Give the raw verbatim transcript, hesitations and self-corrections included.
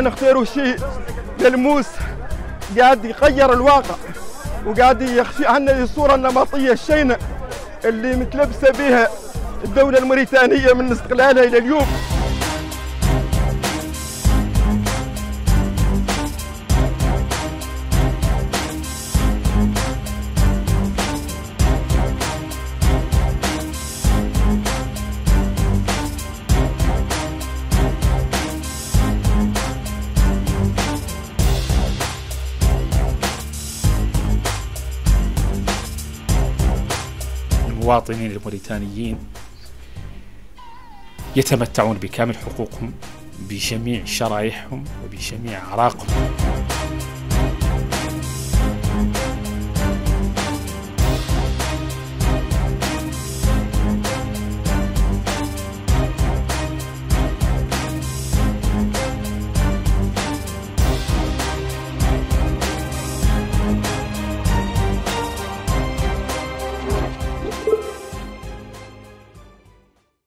احنا نختاروا شيء ملموس قاعد يغير الواقع وقاعد يخفي عنا الصوره النمطيه الشينه اللي متلبسه بها الدوله الموريتانيه من استقلالها الى اليوم. المواطنين الموريتانيين يتمتعون بكامل حقوقهم بجميع شرائحهم وبجميع أعراقهم.